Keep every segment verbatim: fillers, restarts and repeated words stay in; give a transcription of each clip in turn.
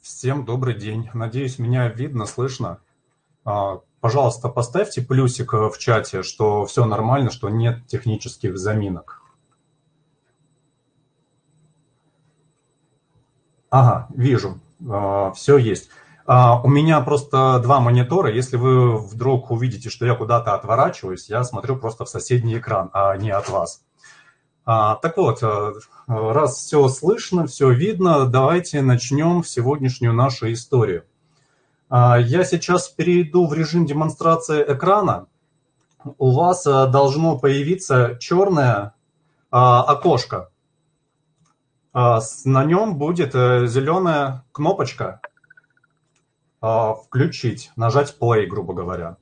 Всем добрый день. Надеюсь, меня видно, слышно. Пожалуйста, поставьте плюсик в чате, что все нормально, что нет технических заминок. Ага, вижу, все есть. У меня просто два монитора. Если вы вдруг увидите, что я куда-то отворачиваюсь, я смотрю просто в соседний экран, а не от вас. Так вот, раз все слышно, все видно, давайте начнем сегодняшнюю нашу историю. Я сейчас перейду в режим демонстрации экрана. У вас должно появиться черное окошко. На нем будет зеленая кнопочка «Включить», нажать «Play», грубо говоря.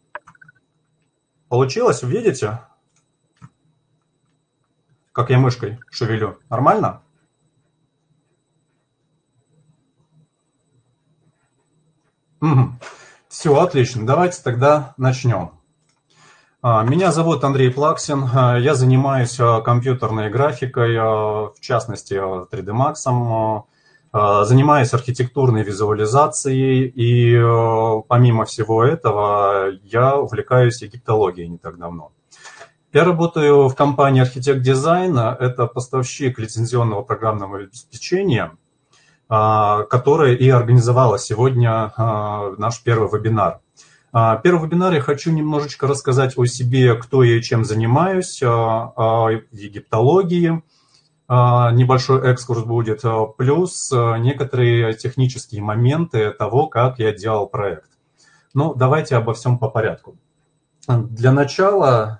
Получилось, видите? Как я мышкой шевелю. Нормально? Угу. Все, отлично. Давайте тогда начнем. Меня зовут Андрей Плаксин. Я занимаюсь компьютерной графикой, в частности три дэ Max. Занимаюсь архитектурной визуализацией. И помимо всего этого я увлекаюсь египтологией не так давно. Я работаю в компании «Архитект дизайна». Это поставщик лицензионного программного обеспечения, которая и организовала сегодня наш первый вебинар. Первый вебинар я хочу немножечко рассказать о себе, кто я и чем занимаюсь, о египтологии. Небольшой экскурс будет, плюс некоторые технические моменты того, как я делал проект. Но давайте обо всем по порядку. Для начала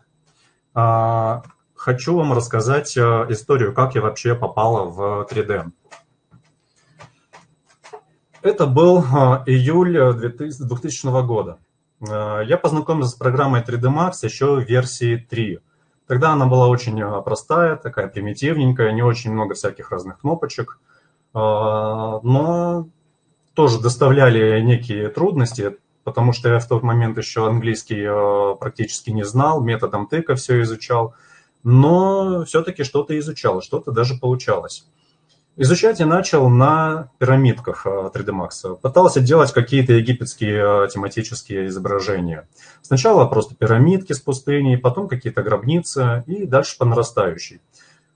хочу вам рассказать историю, как я вообще попала в три дэ. Это был июль двухтысячного года. Я познакомился с программой три дэ Max еще в версии три. Тогда она была очень простая, такая примитивненькая, не очень много всяких разных кнопочек. Но тоже доставляли некие трудности, потому что я в тот момент еще английский практически не знал, методом тыка все изучал, но все-таки что-то изучал, что-то даже получалось. Изучать я начал на пирамидках три дэ Max. Пытался делать какие-то египетские тематические изображения. Сначала просто пирамидки с пустыней, потом какие-то гробницы и дальше по нарастающей.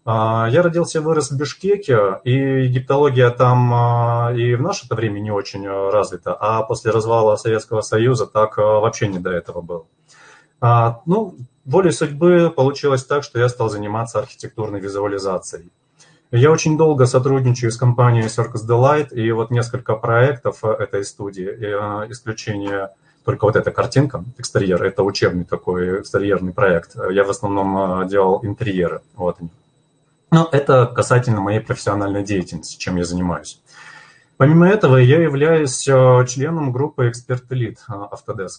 Я родился и вырос в Бишкеке, и египтология там и в наше-то время не очень развита, а после развала Советского Союза так вообще не до этого было. Ну, волей судьбы получилось так, что я стал заниматься архитектурной визуализацией. Я очень долго сотрудничаю с компанией Circus Delight, и вот несколько проектов этой студии, исключение только вот эта картинка, экстерьер, это учебный такой экстерьерный проект. Я в основном делал интерьеры, вот они. Но это касательно моей профессиональной деятельности, чем я занимаюсь. Помимо этого, я являюсь членом группы «Эксперт Элит» Autodesk.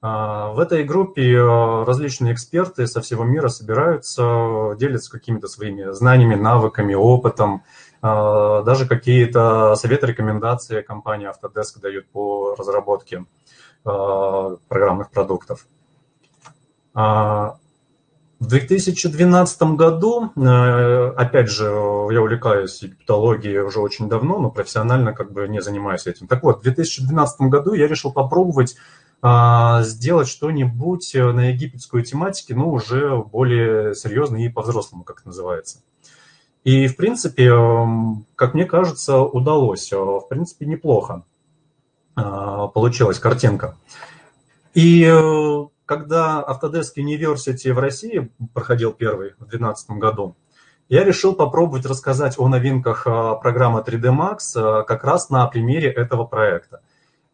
В этой группе различные эксперты со всего мира собираются, делятся какими-то своими знаниями, навыками, опытом. Даже какие-то советы, рекомендации компания Autodesk дает по разработке программных продуктов. В две тысячи двенадцатом году, опять же, я увлекаюсь египтологией уже очень давно, но профессионально как бы не занимаюсь этим. Так вот, в две тысячи двенадцатом году я решил попробовать сделать что-нибудь на египетскую тематике, но уже более серьезно и по-взрослому, как это называется. И, в принципе, как мне кажется, удалось. В принципе, неплохо получилась картинка. И когда Autodesk University в России проходил первый в две тысячи двенадцатом году, я решил попробовать рассказать о новинках программы три дэ Max как раз на примере этого проекта.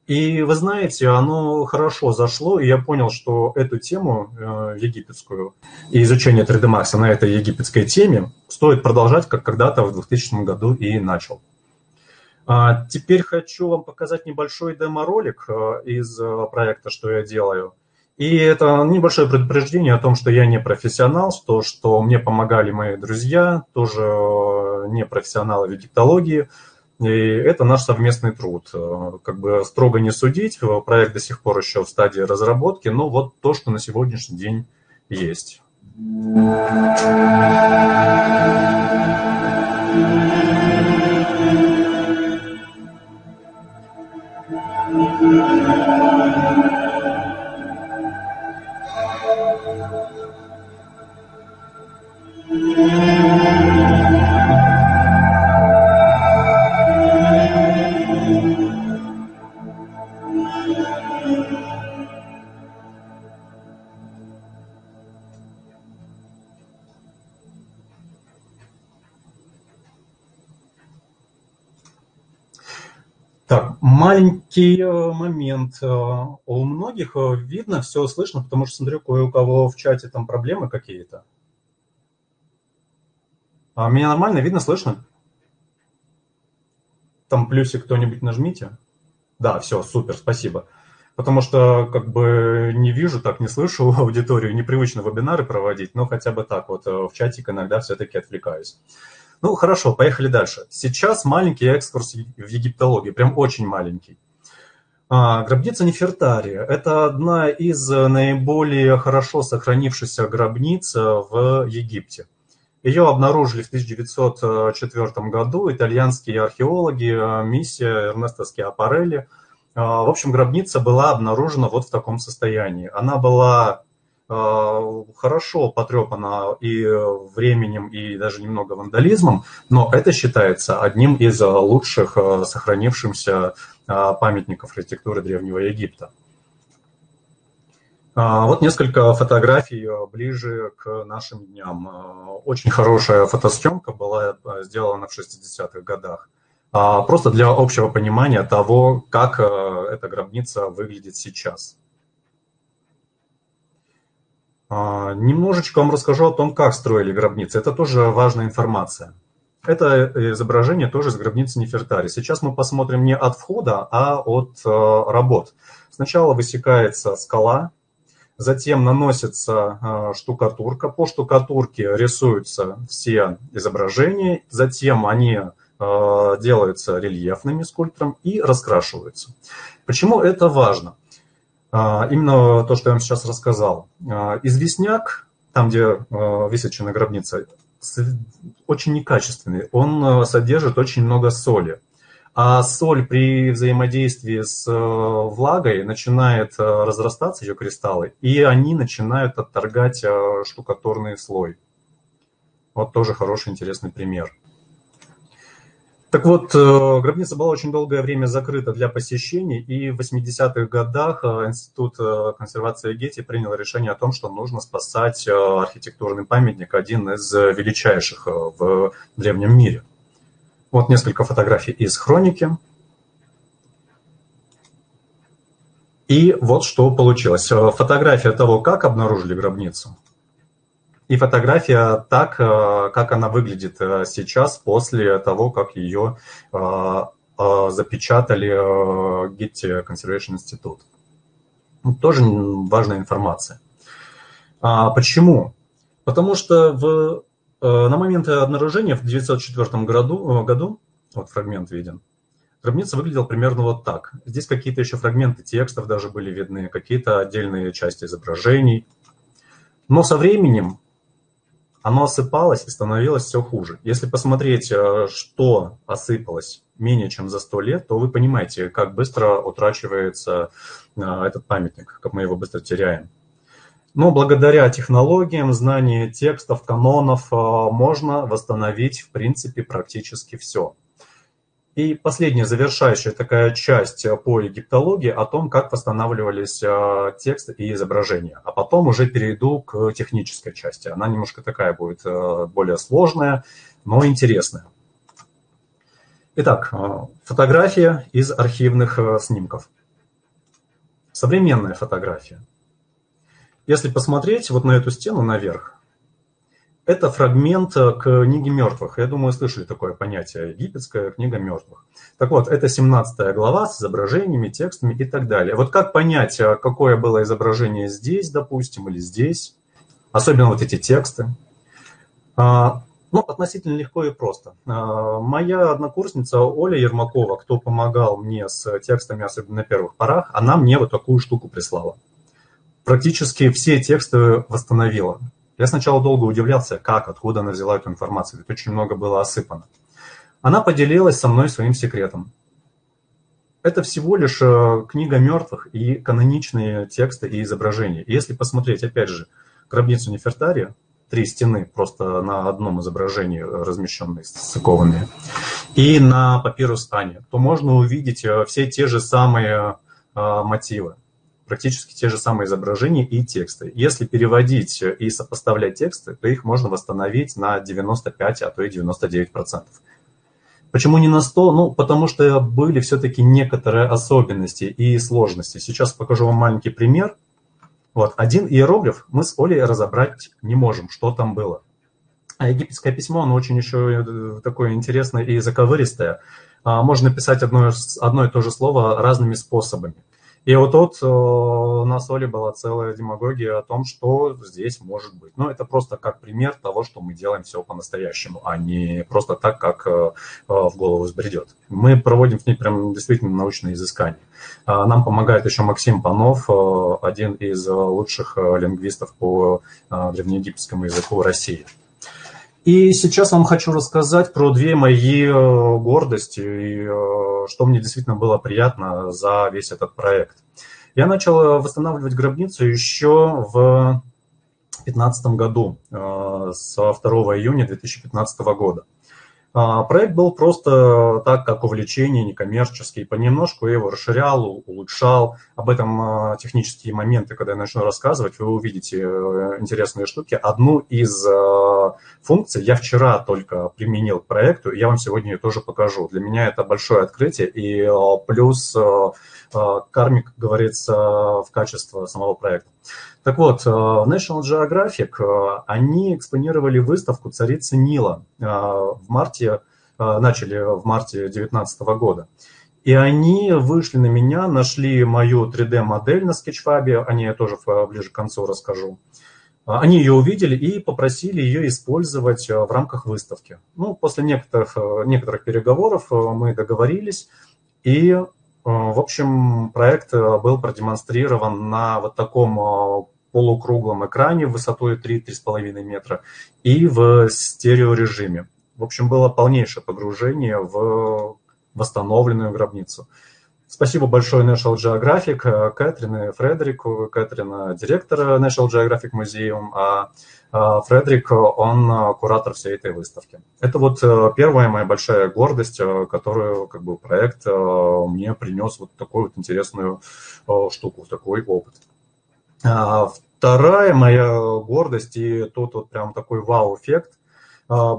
И вы знаете, оно хорошо зашло, и я понял, что эту тему египетскую и изучение три дэ Max на этой египетской теме стоит продолжать, как когда-то в двухтысячном году и начал. Теперь хочу вам показать небольшой демо-ролик из проекта, что я делаю. И это небольшое предупреждение о том, что я не профессионал, то, что мне помогали мои друзья, тоже не профессионалы в египтологии. И это наш совместный труд. Как бы строго не судить, проект до сих пор еще в стадии разработки, но вот то, что на сегодняшний день есть. Так, маленький момент. У многих видно, все слышно, потому что смотрю, кое у кого в чате там проблемы какие-то. А меня нормально видно, слышно? Там плюсик кто-нибудь нажмите. Да, все, супер, спасибо. Потому что как бы не вижу, так не слышу аудиторию, непривычно вебинары проводить, но хотя бы так вот в чатик иногда все-таки отвлекаюсь. Ну, хорошо, поехали дальше. Сейчас маленький экскурс в египтологию, прям очень маленький. А, гробница Нефертари – это одна из наиболее хорошо сохранившихся гробниц в Египте. Ее обнаружили в тысяча девятьсот четвёртом году итальянские археологи, миссия Эрнесто Скиапарелли. А, в общем, гробница была обнаружена вот в таком состоянии. Она была... хорошо потрепано и временем, и даже немного вандализмом, но это считается одним из лучших сохранившихся памятников архитектуры Древнего Египта. Вот несколько фотографий ближе к нашим дням. Очень хорошая фотосъемка была сделана в шестидесятых годах. Просто для общего понимания того, как эта гробница выглядит сейчас. Немножечко вам расскажу о том, как строили гробницы. Это тоже важная информация. Это изображение тоже из гробницы Нефертари. Сейчас мы посмотрим не от входа, а от работ. Сначала высекается скала, затем наносится штукатурка. По штукатурке рисуются все изображения, затем они делаются рельефными скульптором и раскрашиваются. Почему это важно? Именно то, что я вам сейчас рассказал. Известняк, там, где высечена гробница, очень некачественный. Он содержит очень много соли. А соль при взаимодействии с влагой начинает разрастаться, ее кристаллы, и они начинают отторгать штукатурный слой. Вот тоже хороший, интересный пример. Так вот, гробница была очень долгое время закрыта для посещений, и в восьмидесятых годах Институт консервации Гетти принял решение о том, что нужно спасать архитектурный памятник, один из величайших в древнем мире. Вот несколько фотографий из хроники. И вот что получилось. Фотография того, как обнаружили гробницу. И фотография так, как она выглядит сейчас, после того, как ее запечатали в Getty Conservation Institute. Тоже важная информация. Почему? Потому что в, на момент обнаружения в тысяча девятьсот четвёртом году, году, вот фрагмент виден, гробница выглядела примерно вот так. Здесь какие-то еще фрагменты текстов даже были видны, какие-то отдельные части изображений. Но со временем оно осыпалось и становилось все хуже. Если посмотреть, что осыпалось менее чем за сто лет, то вы понимаете, как быстро утрачивается этот памятник, как мы его быстро теряем. Но благодаря технологиям, знанию текстов, канонов, можно восстановить, в принципе, практически все. И последняя, завершающая такая часть по египтологии о том, как восстанавливались тексты и изображения. А потом уже перейду к технической части. Она немножко такая будет, более сложная, но интересная. Итак, фотография из архивных снимков. Современная фотография. Если посмотреть вот на эту стену наверх, это фрагмент книги мертвых. Я думаю, слышали такое понятие. Египетская книга мертвых. Так вот, это семнадцатая глава с изображениями, текстами и так далее. Вот как понять, какое было изображение здесь, допустим, или здесь? Особенно вот эти тексты. Ну, относительно легко и просто. Моя однокурсница Оля Ермакова, кто помогал мне с текстами, особенно на первых порах, она мне вот такую штуку прислала. Практически все тексты восстановила. Я сначала долго удивлялся, как, откуда она взяла эту информацию, ведь очень много было осыпано. Она поделилась со мной своим секретом. Это всего лишь книга мертвых и каноничные тексты и изображения. И если посмотреть, опять же, гробницу Нефертари, три стены просто на одном изображении размещенные, сцикованные, и на папирус Ани, то можно увидеть все те же самые мотивы. Практически те же самые изображения и тексты. Если переводить и сопоставлять тексты, то их можно восстановить на девяносто пять, а то и девяносто девять процентов. Почему не на сто? Ну, потому что были все-таки некоторые особенности и сложности. Сейчас покажу вам маленький пример. Вот, один иероглиф мы с Олей разобрать не можем, что там было. А египетское письмо, оно очень еще такое интересное и заковыристое. Можно писать одно, одно и то же слово разными способами. И вот тут у нас с Олей была целая демагогия о том, что здесь может быть. Но это просто как пример того, что мы делаем все по-настоящему, а не просто так, как в голову взбредет. Мы проводим в ней прям действительно научные изыскания. Нам помогает еще Максим Панов, один из лучших лингвистов по древнеегипетскому языку России. И сейчас вам хочу рассказать про две мои гордости, и что мне действительно было приятно за весь этот проект. Я начал восстанавливать гробницу еще в две тысячи пятнадцатом году, со второго июня две тысячи пятнадцатого года. Проект был просто так, как увлечение, некоммерческий. Понемножку я его расширял, улучшал. Об этом технические моменты, когда я начну рассказывать, вы увидите интересные штуки. Одну из функций я вчера только применил к проекту, и я вам сегодня ее тоже покажу. Для меня это большое открытие, и плюс кармик, как говорится, в качество самого проекта. Так вот, в National Geographic они экспонировали выставку «Царицы Нила» в марте, начали в марте две тысячи девятнадцатого года. И они вышли на меня, нашли мою три дэ модель на Sketchfab, о ней я тоже ближе к концу расскажу. Они ее увидели и попросили ее использовать в рамках выставки. Ну, после некоторых, некоторых переговоров мы договорились, и... В общем, проект был продемонстрирован на вот таком полукруглом экране высотой три — три с половиной метра и в стереорежиме. В общем, было полнейшее погружение в восстановленную гробницу. Спасибо большое National Geographic, Кэтрин и Фредерику. Кэтрин – директора National Geographic Museum, а Фредерик – он куратор всей этой выставки. Это вот первая моя большая гордость, которую как бы, проект мне принес вот такую вот интересную штуку, такой опыт. Вторая моя гордость, и тут вот прям такой вау-эффект,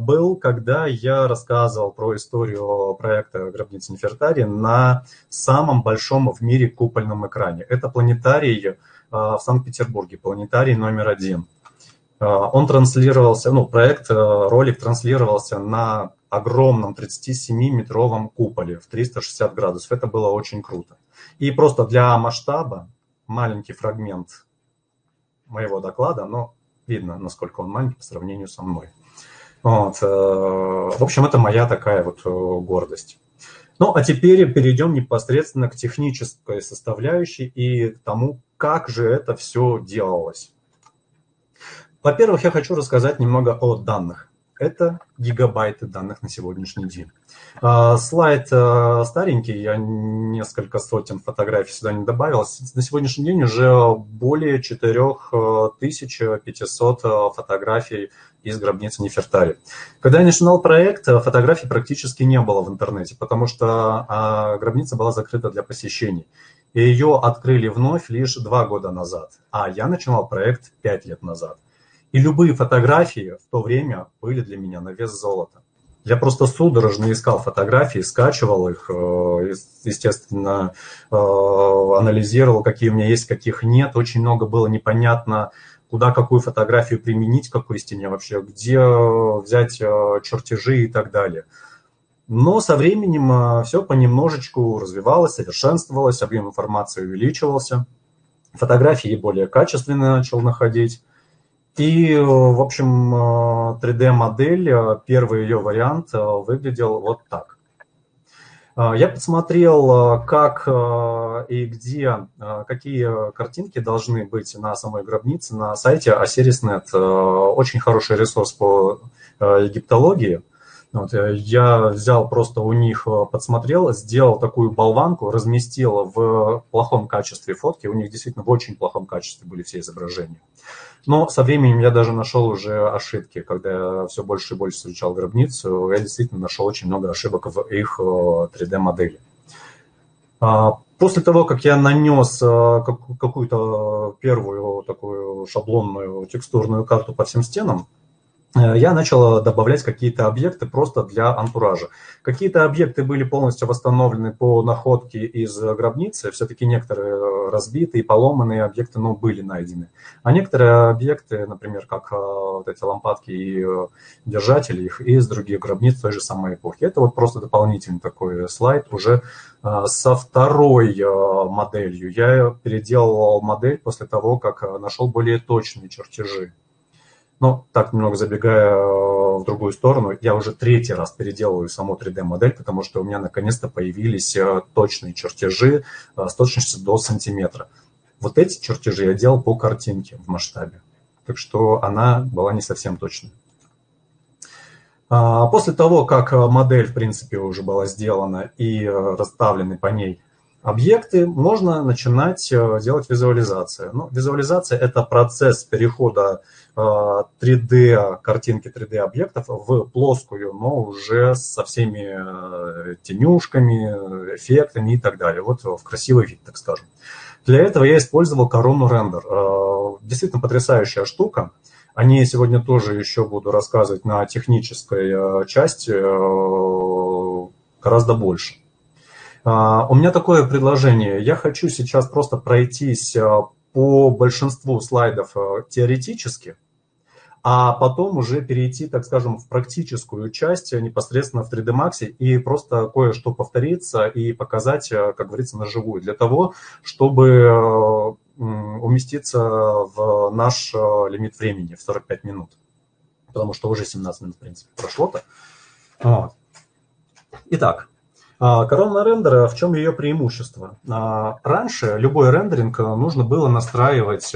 был, когда я рассказывал про историю проекта гробницы Нефертари на самом большом в мире купольном экране. Это планетарий в Санкт-Петербурге, планетарий номер один. Он транслировался, ну, проект, ролик транслировался на огромном тридцатисемиметровом куполе в триста шестьдесят градусов. Это было очень круто. И просто для масштаба маленький фрагмент моего доклада, но видно, насколько он маленький по сравнению со мной. Вот. В общем, это моя такая вот гордость. Ну, а теперь перейдем непосредственно к технической составляющей и к тому, как же это все делалось. Во-первых, я хочу рассказать немного о данных. Это гигабайты данных на сегодняшний день. Слайд старенький, я несколько сотен фотографий сюда не добавил. На сегодняшний день уже более четыре тысячи пятьсот фотографий из гробницы Нефертари. Когда я начинал проект, фотографий практически не было в интернете, потому что гробница была закрыта для посещений. И ее открыли вновь лишь два года назад, а я начинал проект пять лет назад. И любые фотографии в то время были для меня на вес золота. Я просто судорожно искал фотографии, скачивал их, естественно, анализировал, какие у меня есть, каких нет. Очень много было непонятно, куда какую фотографию применить, к какой стене вообще, где взять чертежи и так далее. Но со временем все понемножечку развивалось, совершенствовалось, объем информации увеличивался. Фотографии более качественно начал находить. И, в общем, три дэ модель, первый ее вариант выглядел вот так. Я посмотрел, как и где, какие картинки должны быть на самой гробнице на сайте Osiris точка нет. Очень хороший ресурс по египтологии. Вот, я взял просто у них, подсмотрел, сделал такую болванку, разместил в плохом качестве фотки. У них действительно в очень плохом качестве были все изображения. Но со временем я даже нашел уже ошибки. Когда я все больше и больше встречал гробницу, я действительно нашел очень много ошибок в их три дэ модели. После того, как я нанес какую-то первую такую шаблонную текстурную карту по всем стенам, я начал добавлять какие-то объекты просто для антуража. Какие-то объекты были полностью восстановлены по находке из гробницы, все-таки некоторые разбитые, поломанные объекты, но были найдены. А некоторые объекты, например, как вот эти лампадки и держатели их из других гробниц той же самой эпохи. Это вот просто дополнительный такой слайд уже со второй моделью. Я переделал модель после того, как нашел более точные чертежи. Но так, немного забегая в другую сторону, я уже третий раз переделываю саму три дэ-модель, потому что у меня наконец-то появились точные чертежи с точностью до сантиметра. Вот эти чертежи я делал по картинке в масштабе, так что она была не совсем точной. После того, как модель, в принципе, уже была сделана и расставлены по ней объекты, можно начинать делать визуализацию. Ну, визуализация – это процесс перехода три дэ-картинки, три дэ-объектов в плоскую, но уже со всеми тенюшками, эффектами и так далее. Вот в красивый вид, так скажем. Для этого я использовал Corona Renderer. Действительно потрясающая штука. О ней сегодня тоже еще буду рассказывать на технической части гораздо больше. Uh, у меня такое предложение. Я хочу сейчас просто пройтись uh, по большинству слайдов uh, теоретически, а потом уже перейти, так скажем, в практическую часть непосредственно в три дэ Max и просто кое-что повториться и показать, как говорится, наживую, для того, чтобы uh, уместиться в наш uh, лимит времени в сорок пять минут, потому что уже семнадцать минут, в принципе, прошло-то. Вот. Итак. Корона рендера, в чем ее преимущество? Раньше любой рендеринг нужно было настраивать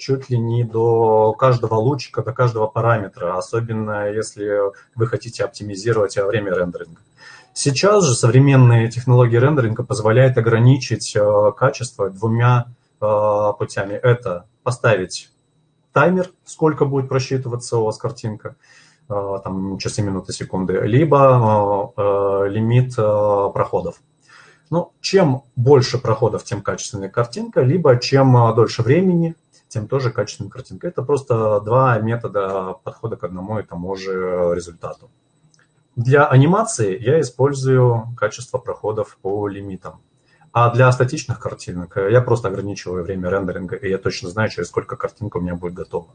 чуть ли не до каждого лучика, до каждого параметра, особенно если вы хотите оптимизировать время рендеринга. Сейчас же современные технологии рендеринга позволяют ограничить качество двумя путями. Это поставить таймер, сколько будет просчитываться у вас картинка, там, часы, минуты, секунды, либо э, лимит э, проходов. Ну, чем больше проходов, тем качественная картинка, либо чем дольше времени, тем тоже качественная картинка. Это просто два метода подхода к одному и тому же результату. Для анимации я использую качество проходов по лимитам. А для статичных картинок я просто ограничиваю время рендеринга, и я точно знаю, через сколько картинка у меня будет готова.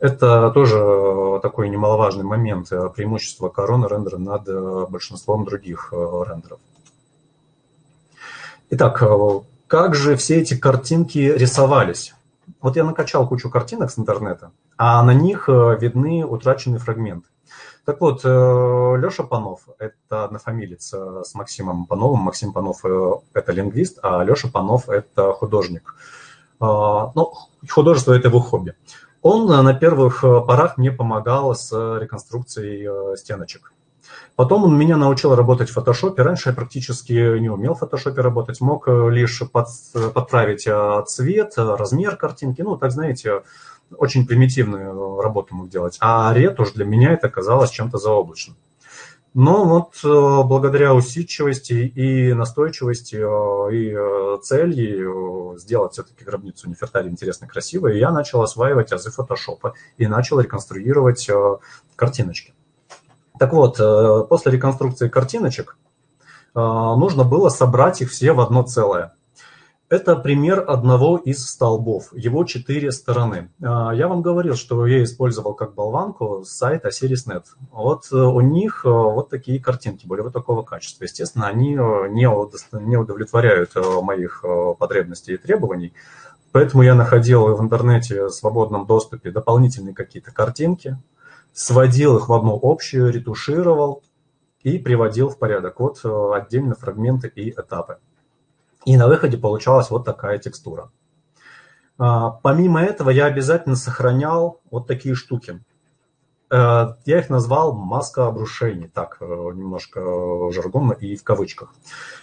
Это тоже такой немаловажный момент, преимущество Corona рендера над большинством других рендеров. Итак, как же все эти картинки рисовались? Вот я накачал кучу картинок с интернета, а на них видны утраченные фрагменты. Так вот, Леша Панов, это однофамилец с Максимом Пановым. Максим Панов – это лингвист, а Леша Панов – это художник. Ну, художество – это его хобби. Он на первых порах мне помогал с реконструкцией стеночек. Потом он меня научил работать в фотошопе. Раньше я практически не умел в фотошопе работать, мог лишь подправить цвет, размер картинки. Ну, так знаете, очень примитивную работу мог делать. А ретушь для меня это казалось чем-то заоблачным. Но вот благодаря усидчивости и настойчивости и цели сделать все-таки гробницу Нефертари интересной, красивой, я начал осваивать азы фотошопа и начал реконструировать картиночки. Так вот, после реконструкции картиночек нужно было собрать их все в одно целое. Это пример одного из столбов, его четыре стороны. Я вам говорил, что я использовал как болванку сайт Osiris точка нет. Вот у них вот такие картинки были, вот такого качества. Естественно, они не удовлетворяют моих потребностей и требований, поэтому я находил в интернете в свободном доступе дополнительные какие-то картинки, сводил их в одну общую, ретушировал и приводил в порядок. Вот отдельно фрагменты и этапы. И на выходе получалась вот такая текстура. Помимо этого я обязательно сохранял вот такие штуки. Я их назвал маска обрушений, так немножко жаргонно и в кавычках.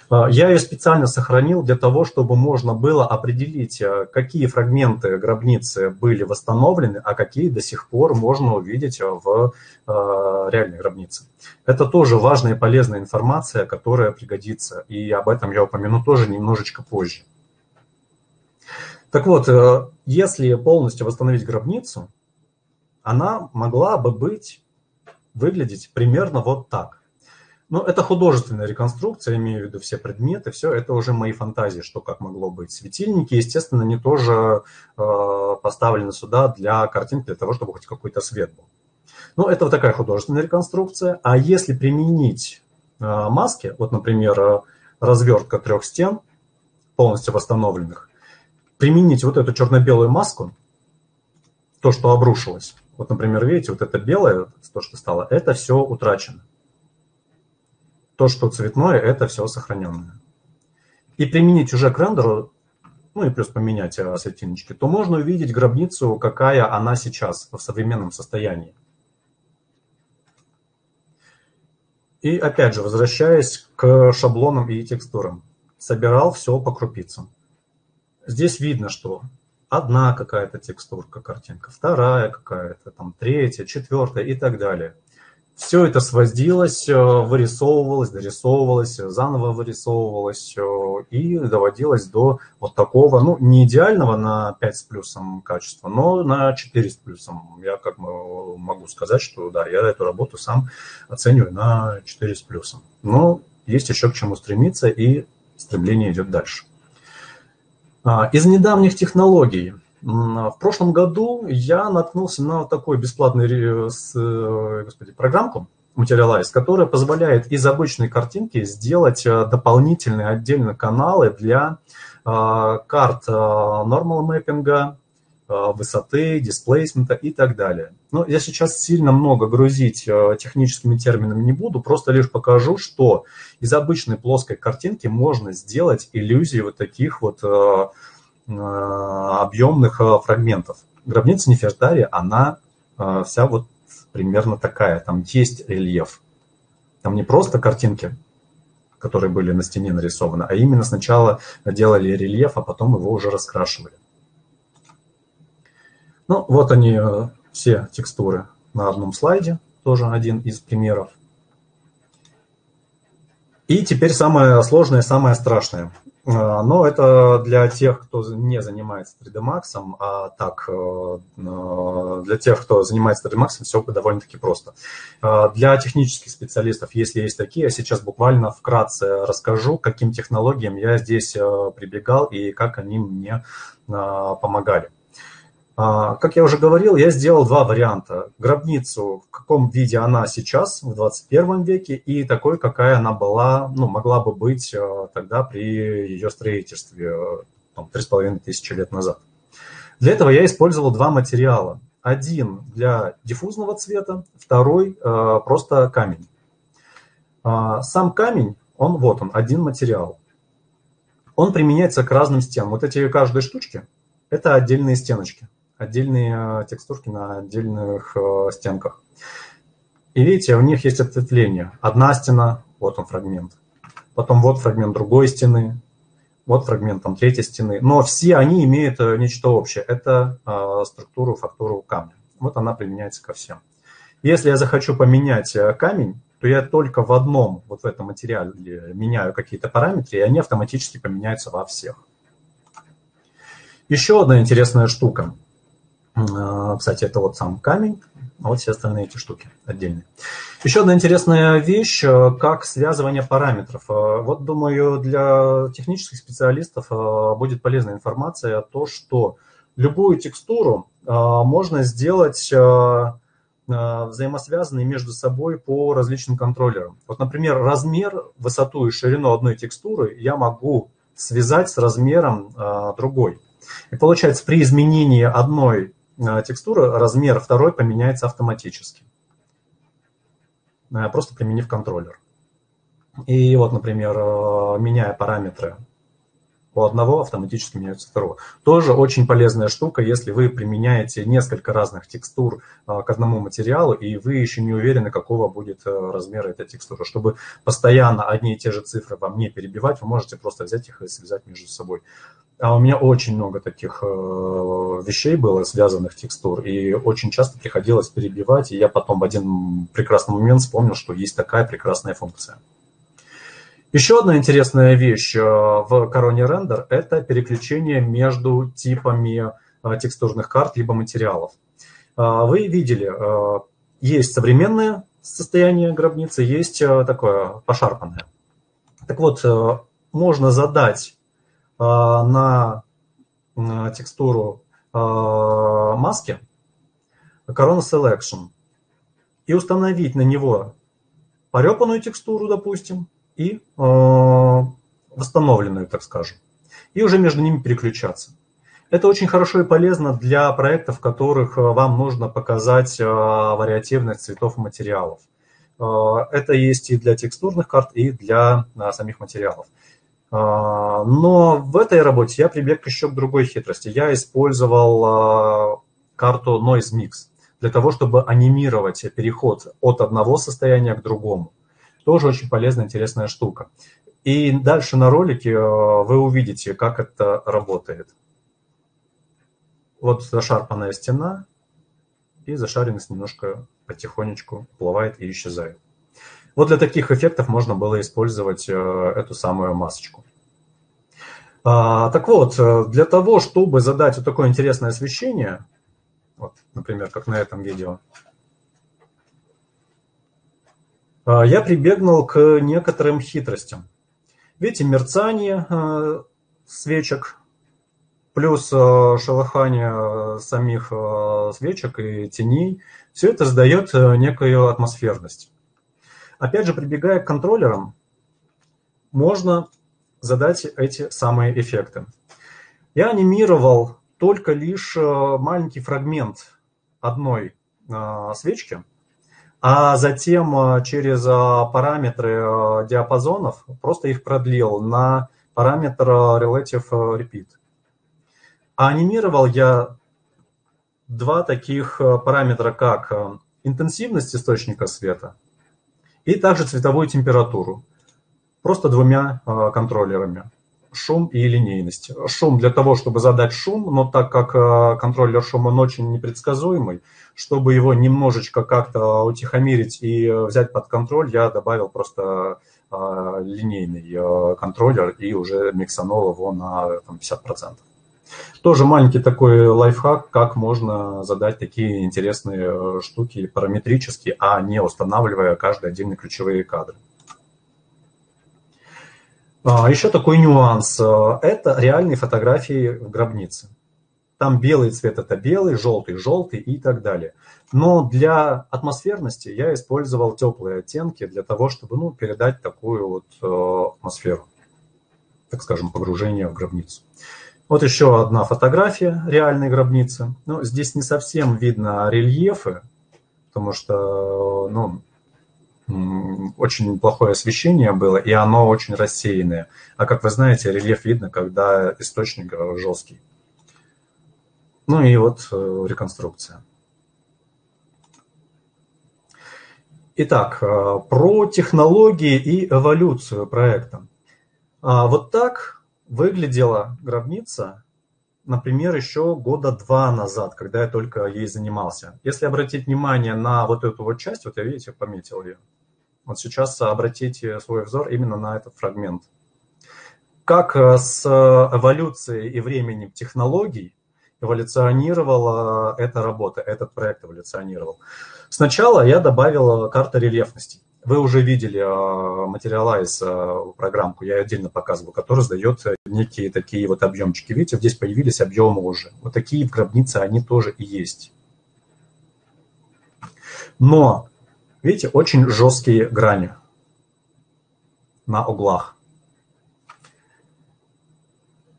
Я ее специально сохранил для того, чтобы можно было определить, какие фрагменты гробницы были восстановлены, а какие до сих пор можно увидеть в реальной гробнице. Это тоже важная и полезная информация, которая пригодится, и об этом я упомяну тоже немножечко позже. Так вот, если полностью восстановить гробницу, она могла бы быть, выглядеть примерно вот так. Но это художественная реконструкция, имею в виду все предметы, все это уже мои фантазии, что как могло быть. Светильники, естественно, они тоже э, поставлены сюда для картинки, для того, чтобы хоть какой-то свет был. Но это вот такая художественная реконструкция. А если применить э, маски, вот, например, развертка трех стен, полностью восстановленных, применить вот эту черно-белую маску, то, что обрушилось, вот, например, видите, вот это белое, то, что стало, это все утрачено. То, что цветное, это все сохраненное. И применить уже к рендеру, ну и плюс поменять светильнички, то можно увидеть гробницу, какая она сейчас в современном состоянии. И опять же, возвращаясь к шаблонам и текстурам, собирал все по крупицам. Здесь видно, что одна какая-то текстурка, картинка, вторая какая-то, там третья, четвертая и так далее. Все это сводилось, вырисовывалось, дорисовывалось, заново вырисовывалось и доводилось до вот такого, ну, не идеального на пять с плюсом качества, но на четыре с плюсом. Я как могу сказать, что да, я эту работу сам оцениваю на четыре с плюсом. Но есть еще к чему стремиться, и стремление идет дальше. Из недавних технологий. В прошлом году я наткнулся на такую бесплатную господи, программку Materialize, которая позволяет из обычной картинки сделать дополнительные отдельно каналы для карт нормал-мэппинга, высоты, дисплейсмента и так далее. Но я сейчас сильно много грузить техническими терминами не буду, просто лишь покажу, что из обычной плоской картинки можно сделать иллюзии вот таких вот объемных фрагментов. Гробница Нефертари, она вся вот примерно такая. Там есть рельеф. Там не просто картинки, которые были на стене нарисованы, а именно сначала делали рельеф, а потом его уже раскрашивали. Ну, вот они все текстуры на одном слайде. Тоже один из примеров. И теперь самое сложное, самое страшное. Но это для тех, кто не занимается три дэ Max, а так, для тех, кто занимается три дэ Max, все довольно-таки просто. Для технических специалистов, если есть такие, я сейчас буквально вкратце расскажу, к каким технологиям я здесь прибегал и как они мне помогали. Как я уже говорил, я сделал два варианта. Гробницу, в каком виде она сейчас, в двадцать первом веке, и такой, какая она была, ну, могла бы быть тогда при ее строительстве, там, три с половиной тысячи лет назад. Для этого я использовал два материала. Один для диффузного цвета, второй просто камень. Сам камень, он вот он, один материал. Он применяется к разным стенам. Вот эти каждой штучки, это отдельные стеночки. Отдельные текстурки на отдельных стенках. И видите, у них есть ответвление. Одна стена, вот он фрагмент. Потом вот фрагмент другой стены. Вот фрагмент там третьей стены. Но все они имеют нечто общее. Это структуру, фактуру камня. Вот она применяется ко всем. Если я захочу поменять камень, то я только в одном, вот в этом материале, меняю какие-то параметры, и они автоматически поменяются во всех. Еще одна интересная штука. Кстати, это вот сам камень, а вот все остальные эти штуки отдельные. Еще одна интересная вещь, как связывание параметров. Вот, думаю, для технических специалистов будет полезная информация о том, что любую текстуру можно сделать взаимосвязанной между собой по различным контроллерам. Вот, например, размер, высоту и ширину одной текстуры я могу связать с размером другой. И получается, при изменении одной текстуры размер второй поменяется автоматически, просто применив контроллер. И вот, например, меняя параметры у одного, автоматически меняются у второго. Тоже очень полезная штука, если вы применяете несколько разных текстур к одному материалу, и вы еще не уверены, какого будет размера эта текстура. Чтобы постоянно одни и те же цифры вам не перебивать, вы можете просто взять их и связать между собой. А у меня очень много таких вещей было, связанных текстур, и очень часто приходилось перебивать, и я потом в один прекрасный момент вспомнил, что есть такая прекрасная функция. Еще одна интересная вещь в Corona Renderer – это переключение между типами текстурных карт либо материалов. Вы видели, есть современное состояние гробницы, есть такое пошарпанное. Так вот, можно задать на текстуру маски Corona Selection и установить на него порепанную текстуру, допустим, и восстановленную, так скажем, и уже между ними переключаться. Это очень хорошо и полезно для проектов, в которых вам нужно показать вариативность цветов и материалов. Это есть и для текстурных карт, и для самих материалов. Но в этой работе я прибег еще к другой хитрости. Я использовал карту Noise Mix для того, чтобы анимировать переход от одного состояния к другому. Тоже очень полезная, интересная штука. И дальше на ролике вы увидите, как это работает. Вот зашарпанная стена, и зашаренность немножко потихонечку плывает и исчезает. Вот для таких эффектов можно было использовать эту самую масочку. Так вот, для того, чтобы задать вот такое интересное освещение, вот, например, как на этом видео, я прибегнул к некоторым хитростям. Видите, мерцание свечек, плюс шелохание самих свечек и теней, все это сдает некую атмосферность. Опять же, прибегая к контроллерам, можно задать эти самые эффекты. Я анимировал только лишь маленький фрагмент одной свечки, а затем через параметры диапазонов просто их продлил на параметр Relative Repeat. А анимировал я два таких параметра, как интенсивность источника света и также цветовую температуру, просто двумя контроллерами, шум и линейность. Шум для того, чтобы задать шум, но так как контроллер шума очень непредсказуемый, чтобы его немножечко как-то утихомирить и взять под контроль, я добавил просто линейный контроллер и уже миксанул его на там, пятьдесят процентов. Тоже маленький такой лайфхак, как можно задать такие интересные штуки параметрически, а не устанавливая каждый отдельные ключевые кадры. Еще такой нюанс. Это реальные фотографии гробницы. Там белый цвет – это белый, желтый – желтый и так далее. Но для атмосферности я использовал теплые оттенки для того, чтобы ну, передать такую вот атмосферу, так скажем, погружение в гробницу. Вот еще одна фотография реальной гробницы. Ну, здесь не совсем видно рельефы, потому что ну, очень плохое освещение было, и оно очень рассеянное. А как вы знаете, рельеф видно, когда источник жесткий. Ну и вот реконструкция. Итак, про технологии и эволюцию проекта. Вот так выглядела гробница, например, еще года два назад, когда я только ей занимался. Если обратить внимание на вот эту вот часть, вот я, видите, пометил ее. Вот сейчас обратите свой взор именно на этот фрагмент. Как с эволюцией и временем технологий эволюционировала эта работа, этот проект эволюционировал. Сначала я добавил карту рельефности. Вы уже видели Materialize программку, я ее отдельно показывал, которая сдает некие такие вот объемчики. Видите, здесь появились объемы уже. Вот такие в гробнице они тоже и есть. Но, видите, очень жесткие грани на углах.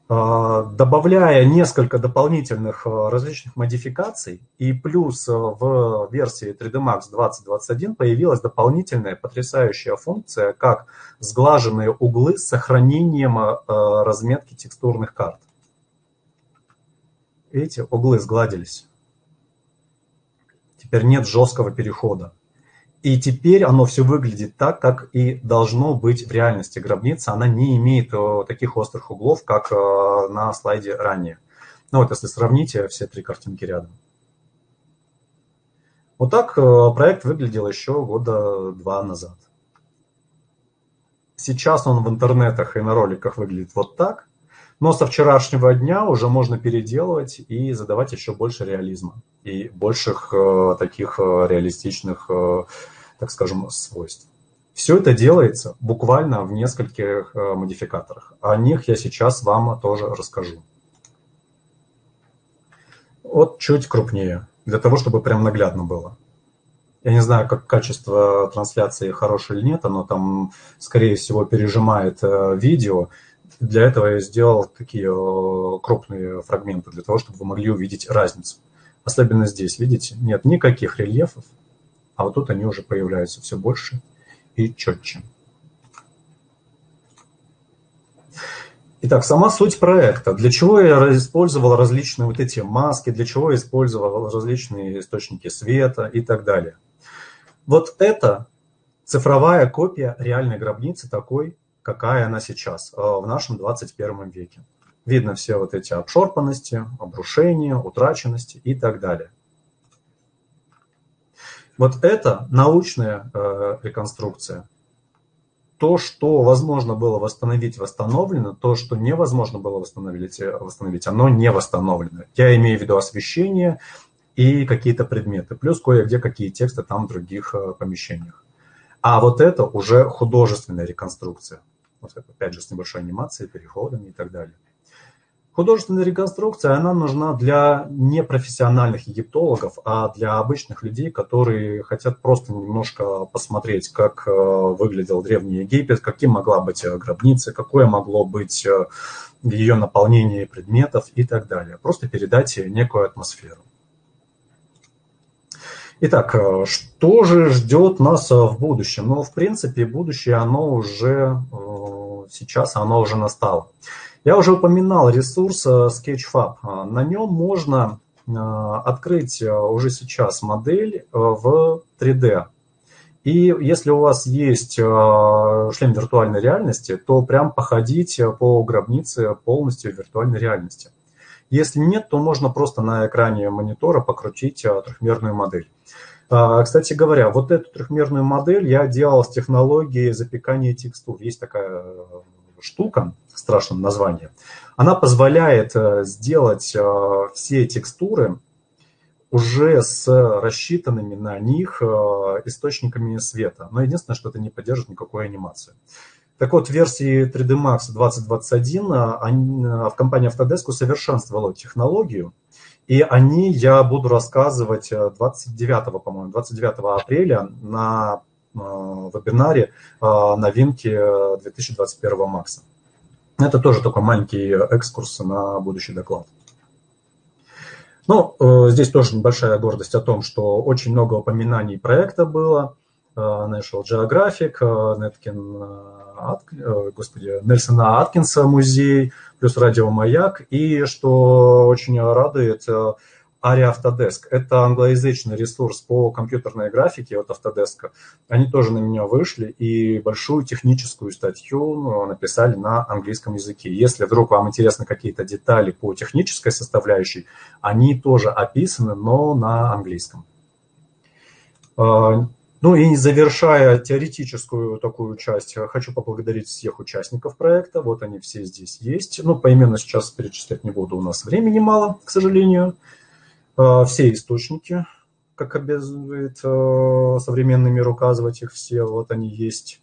Добавляя несколько дополнительных различных модификаций, и плюс в версии три дэ Max двадцать двадцать один появилась дополнительная потрясающая функция, как сглаженные углы с сохранением разметки текстурных карт. Видите, углы сгладились. Теперь нет жесткого перехода. И теперь оно все выглядит так, как и должно быть в реальности. Гробница, она не имеет таких острых углов, как на слайде ранее. Ну вот, если сравните все три картинки рядом. Вот так проект выглядел еще года два назад. Сейчас он в интернетах и на роликах выглядит вот так. Но со вчерашнего дня уже можно переделывать и задавать еще больше реализма и больших э, таких э, реалистичных, э, так скажем, свойств. Все это делается буквально в нескольких э, модификаторах. О них я сейчас вам тоже расскажу. Вот чуть крупнее, для того, чтобы прям наглядно было. Я не знаю, как качество трансляции хорошее или нет, оно там, скорее всего, пережимает э, видео. Для этого я сделал такие э, крупные фрагменты, для того, чтобы вы могли увидеть разницу. Особенно здесь, видите, нет никаких рельефов, а вот тут они уже появляются все больше и четче. Итак, сама суть проекта. Для чего я использовал различные вот эти маски, для чего я использовал различные источники света и так далее. Вот это цифровая копия реальной гробницы, такой, какая она сейчас, в нашем двадцать первом веке. Видно все вот эти обшорпанности, обрушения, утраченности и так далее. Вот это научная э, реконструкция. То, что возможно было восстановить, восстановлено. То, что невозможно было восстановить, восстановить оно не восстановлено. Я имею в виду освещение и какие-то предметы, плюс кое-где какие тексты там в других помещениях. А вот это уже художественная реконструкция. Вот это, опять же, с небольшой анимацией, переходами и так далее. Художественная реконструкция, она нужна для непрофессиональных египтологов, а для обычных людей, которые хотят просто немножко посмотреть, как выглядел Древний Египет, каким могла быть гробница, какое могло быть ее наполнение предметов и так далее. Просто передать некую атмосферу. Итак, что же ждет нас в будущем? Ну, в принципе, будущее, оно уже сейчас, оно уже настало. Я уже упоминал ресурс Sketchfab. На нем можно открыть уже сейчас модель в три дэ. И если у вас есть шлем виртуальной реальности, то прям походить по гробнице полностью в виртуальной реальности. Если нет, то можно просто на экране монитора покрутить трехмерную модель. Кстати говоря, вот эту трехмерную модель я делал с технологией запекания текстур. Есть такая штука с страшным названием. Она позволяет сделать все текстуры уже с рассчитанными на них источниками света. Но единственное, что это не поддержит никакую анимацию. Так вот, в версии три дэ Макс двадцать двадцать один они, в компании Autodesk усовершенствовала технологию, и они, я буду рассказывать двадцать девятого, по-моему, двадцать девятого апреля на э, вебинаре э, новинки две тысячи двадцать первого Max. Это тоже такой маленький экскурс на будущий доклад. Ну, э, здесь тоже небольшая гордость о том, что очень много упоминаний проекта было. National Geographic, господи, Нельсона Аткинса музей, плюс Радио Маяк. И что очень радует, Ария Autodesk. Это англоязычный ресурс по компьютерной графике от Autodesk. Они тоже на меня вышли и большую техническую статью написали на английском языке. Если вдруг вам интересны какие-то детали по технической составляющей, они тоже описаны, но на английском. Ну и завершая теоретическую такую часть, хочу поблагодарить всех участников проекта. Вот они все здесь есть. Ну, поименно сейчас перечислять не буду, у нас времени мало, к сожалению. Все источники, как обязывает современный мир указывать их все, вот они есть.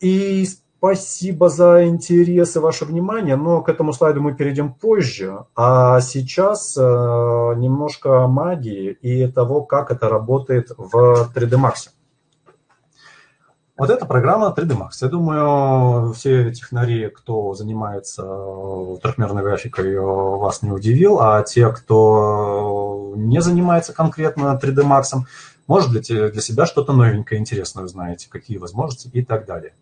И спасибо за интерес и ваше внимание, но к этому слайду мы перейдем позже. А сейчас немножко магии и того, как это работает в три дэ Max. Вот эта программа три дэ Max. Я думаю, все технари, кто занимается трехмерной графикой, вас не удивил, а те, кто не занимается конкретно три дэ Max, может, для, для себя что-то новенькое, интересное узнаете, какие возможности и так далее.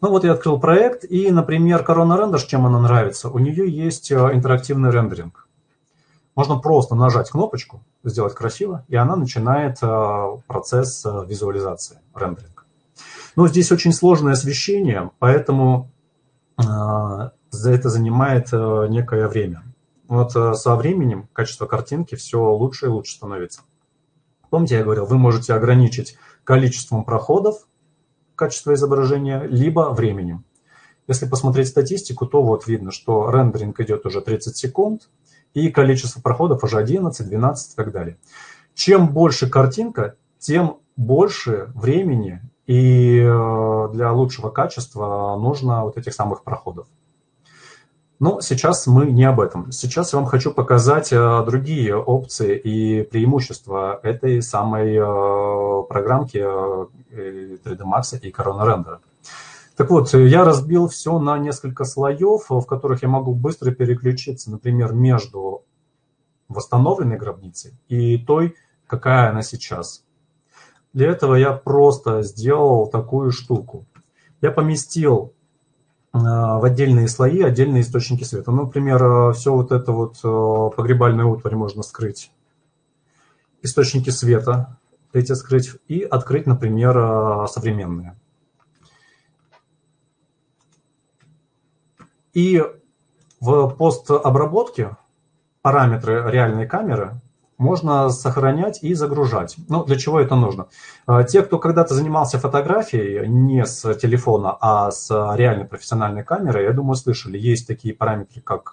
Ну вот я открыл проект, и, например, Corona Renderer, чем она нравится, у нее есть интерактивный рендеринг. Можно просто нажать кнопочку, сделать красиво, и она начинает процесс визуализации, рендеринг. Но здесь очень сложное освещение, поэтому это занимает некое время. Вот со временем качество картинки все лучше и лучше становится. Помните, я говорил, вы можете ограничить количеством проходов, качество изображения, либо временем. Если посмотреть статистику, то вот видно, что рендеринг идет уже тридцать секунд, и количество проходов уже одиннадцать, двенадцать и так далее. Чем больше картинка, тем больше времени и для лучшего качества нужно вот этих самых проходов. Но сейчас мы не об этом. Сейчас я вам хочу показать другие опции и преимущества этой самой программки три дэ Max и Corona Renderer. Так вот, я разбил все на несколько слоев, в которых я могу быстро переключиться, например, между восстановленной гробницей и той, какая она сейчас. Для этого я просто сделал такую штуку. Я поместил в отдельные слои отдельные источники света. Например, все вот это вот погребальную утварь можно скрыть. Источники света эти скрыть и открыть, например, современные. И в постобработке параметры реальной камеры можно сохранять и загружать. Ну, для чего это нужно? Те, кто когда-то занимался фотографией не с телефона, а с реальной профессиональной камерой, я думаю, слышали, есть такие параметры, как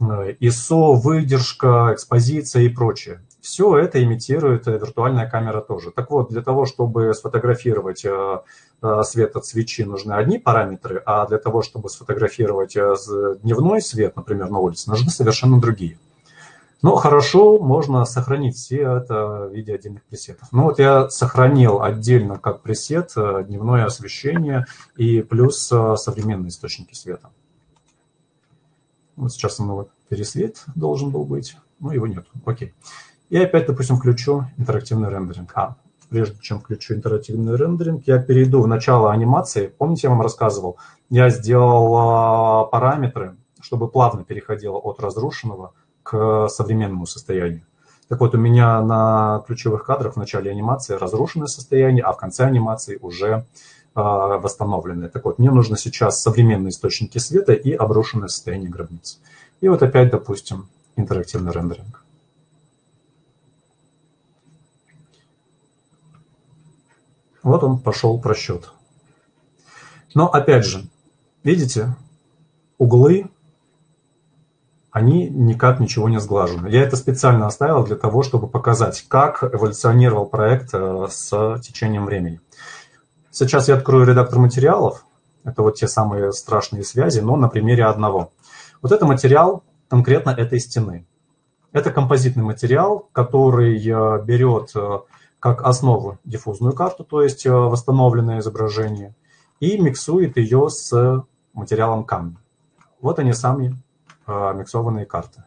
ай эс о, выдержка, экспозиция и прочее. Все это имитирует виртуальная камера тоже. Так вот, для того, чтобы сфотографировать свет от свечи, нужны одни параметры, а для того, чтобы сфотографировать дневной свет, например, на улице, нужны совершенно другие. Но хорошо, можно сохранить все это в виде отдельных пресетов. Ну вот я сохранил отдельно как пресет дневное освещение и плюс современные источники света. Вот сейчас он пересвет должен был быть, но его нет. Окей. И опять, допустим, включу интерактивный рендеринг. А, прежде чем включу интерактивный рендеринг, я перейду в начало анимации. Помните, я вам рассказывал, я сделал параметры, чтобы плавно переходило от разрушенного к современному состоянию. Так вот, у меня на ключевых кадрах в начале анимации разрушенное состояние, а в конце анимации уже э, восстановленное. Так вот, мне нужно сейчас современные источники света и обрушенное состояние гробниц. И вот опять, допустим, интерактивный рендеринг. Вот он пошел просчет. Но опять же, видите, углы, они никак ничего не сглажены. Я это специально оставил для того, чтобы показать, как эволюционировал проект с течением времени. Сейчас я открою редактор материалов. Это вот те самые страшные связи, но на примере одного. Вот это материал конкретно этой стены. Это композитный материал, который берет как основу диффузную карту, то есть восстановленное изображение, и миксует ее с материалом камня. Вот они сами миксованные карты.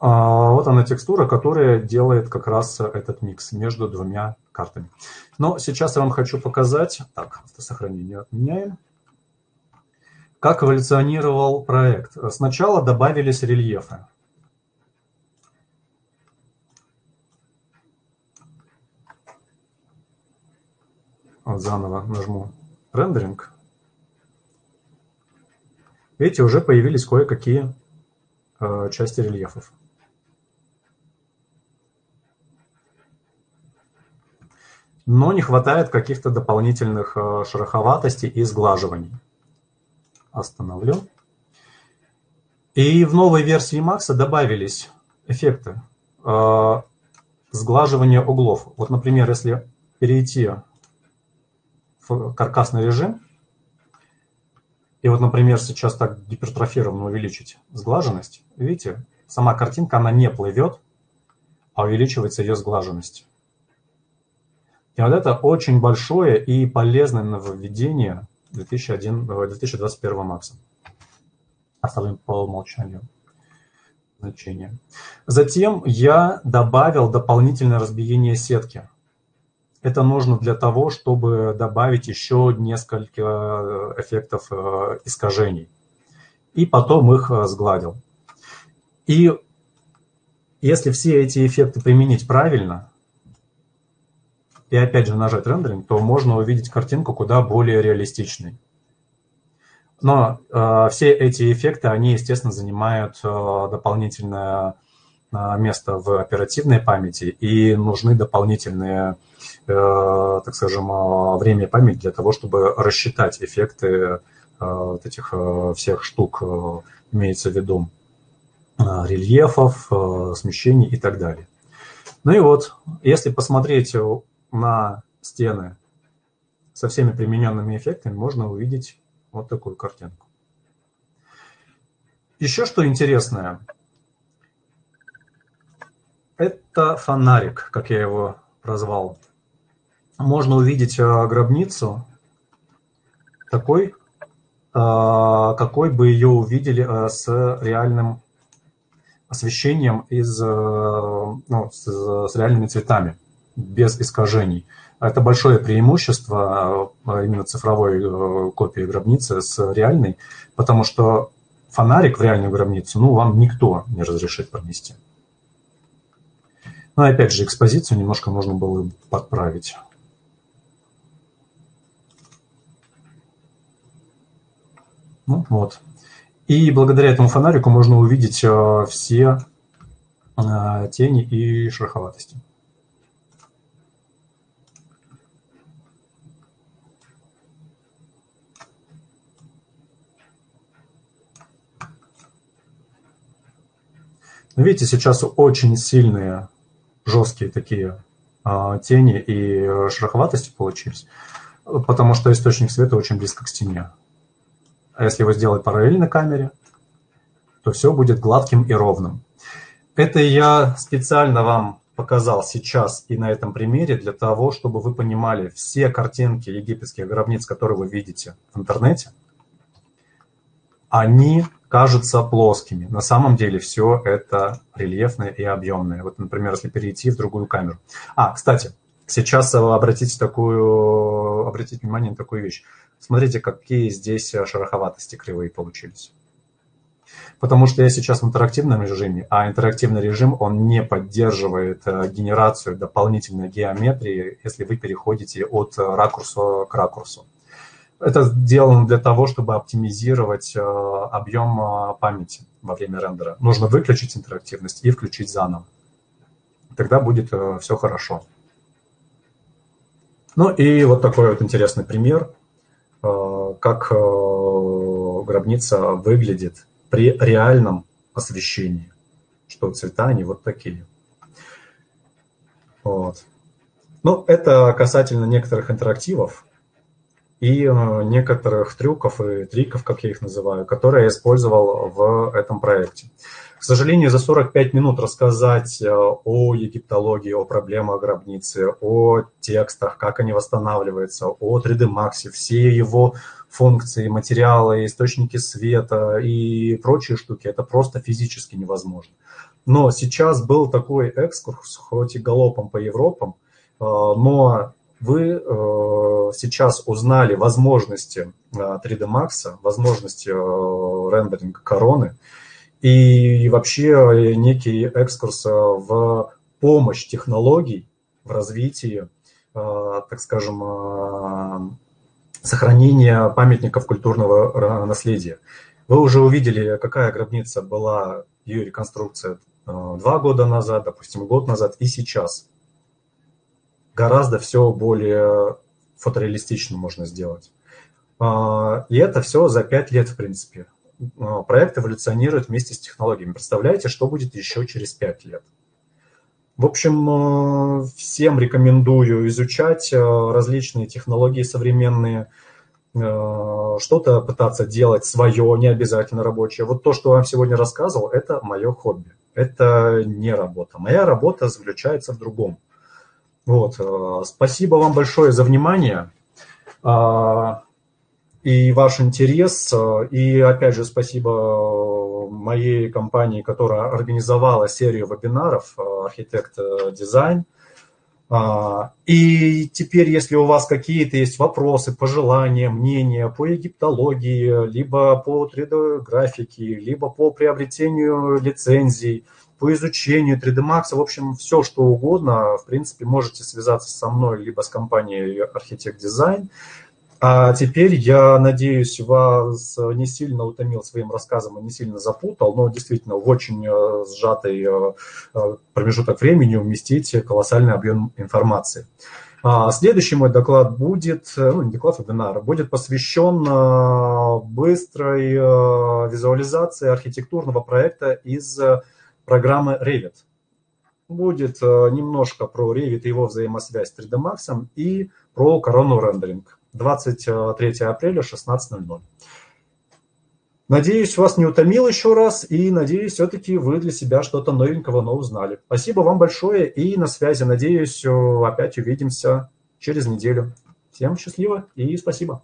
А вот она текстура, которая делает как раз этот микс между двумя картами. Но сейчас я вам хочу показать, так, автосохранение отменяем, как эволюционировал проект. Сначала добавились рельефы. Вот заново нажму рендеринг. Видите, уже появились кое-какие э, части рельефов. Но не хватает каких-то дополнительных э, шероховатостей и сглаживаний. Остановлю. И в новой версии Макса добавились эффекты э, сглаживания углов. Вот, например, если перейти каркасный режим. И вот, например, сейчас так гипертрофированно увеличить сглаженность. Видите, сама картинка, она не плывет, а увеличивается ее сглаженность. И вот это очень большое и полезное нововведение две тысячи двадцать первого Макса. Оставим по умолчанию значение. Затем я добавил дополнительное разбиение сетки. Это нужно для того, чтобы добавить еще несколько эффектов искажений. И потом их сгладил. И если все эти эффекты применить правильно, и опять же нажать рендеринг, то можно увидеть картинку куда более реалистичной. Но э, все эти эффекты, они, естественно, занимают э, дополнительное место в оперативной памяти, и нужны дополнительные, так скажем, время и память для того, чтобы рассчитать эффекты вот этих всех штук, имеется в виду рельефов, смещений и так далее. Ну и вот, если посмотреть на стены со всеми примененными эффектами, можно увидеть вот такую картинку. Еще что интересное, это фонарик, как я его прозвал. Можно увидеть гробницу такой, какой бы ее увидели с реальным освещением, из, ну, с, с реальными цветами, без искажений. Это большое преимущество именно цифровой копии гробницы с реальной, потому что фонарик в реальную гробницу, ну, вам никто не разрешит пронести. Но, опять же, экспозицию немножко можно было подправить. Ну, вот. И благодаря этому фонарику можно увидеть все тени и шероховатости. Видите, сейчас очень сильные, жесткие такие а, тени и шероховатости получились, потому что источник света очень близко к стене. А если его сделать параллельно камере, то все будет гладким и ровным. Это я специально вам показал сейчас и на этом примере для того, чтобы вы понимали, все картинки египетских гробниц, которые вы видите в интернете, они кажутся плоскими. На самом деле все это рельефное и объемное. Вот, например, если перейти в другую камеру. А, кстати, сейчас обратите, такую, обратите внимание на такую вещь. Смотрите, какие здесь шероховатости кривые получились. Потому что я сейчас в интерактивном режиме, а интерактивный режим, он не поддерживает генерацию дополнительной геометрии, если вы переходите от ракурса к ракурсу. Это сделано для того, чтобы оптимизировать объем памяти во время рендера. Нужно выключить интерактивность и включить заново. Тогда будет все хорошо. Ну и вот такой вот интересный пример, как гробница выглядит при реальном освещении. Что цвета они вот такие. Вот. Ну, это касательно некоторых интерактивов и некоторых трюков и триков, как я их называю, которые я использовал в этом проекте. К сожалению, за сорок пять минут рассказать о египтологии, о проблемах гробницы, о текстах, как они восстанавливаются, о три дэ Max, все его функции, материалы, источники света и прочие штуки, это просто физически невозможно. Но сейчас был такой экскурс, хоть и галопом по Европам, но вы сейчас узнали возможности три дэ Max, возможности рендеринга короны и вообще некий экскурс в помощь технологий в развитии, так скажем, сохранения памятников культурного наследия. Вы уже увидели, какая гробница была, ее реконструкция два года назад, допустим, год назад и сейчас. Гораздо все более фотореалистично можно сделать. И это все за пять лет, в принципе. Проект эволюционирует вместе с технологиями. Представляете, что будет еще через пять лет? В общем, всем рекомендую изучать различные технологии современные, что-то пытаться делать свое, не обязательно рабочее. Вот то, что я вам сегодня рассказывал, это мое хобби. Это не работа. Моя работа заключается в другом. Вот. Спасибо вам большое за внимание и ваш интерес. И опять же спасибо моей компании, которая организовала серию вебинаров «Архитект дизайн». И теперь, если у вас какие-то есть вопросы, пожелания, мнения по египтологии, либо по три дэ графике, либо по приобретению лицензий, по изучению три дэ Max, в общем, все, что угодно, в принципе, можете связаться со мной, либо с компанией «Архитект дизайн». А теперь, я надеюсь, вас не сильно утомил своим рассказом и не сильно запутал, но действительно в очень сжатый промежуток времени уместить колоссальный объем информации. Следующий мой доклад будет, ну не доклад, а вебинар, будет посвящен быстрой визуализации архитектурного проекта из программы Revit. Будет немножко про Revit и его взаимосвязь с три дэ Max и про Corona Rendering. двадцать третьего апреля, шестнадцать ноль ноль. Надеюсь, вас не утомил еще раз, и надеюсь, все-таки вы для себя что-то новенького, но узнали. Спасибо вам большое, и на связи. Надеюсь, опять увидимся через неделю. Всем счастливо и спасибо.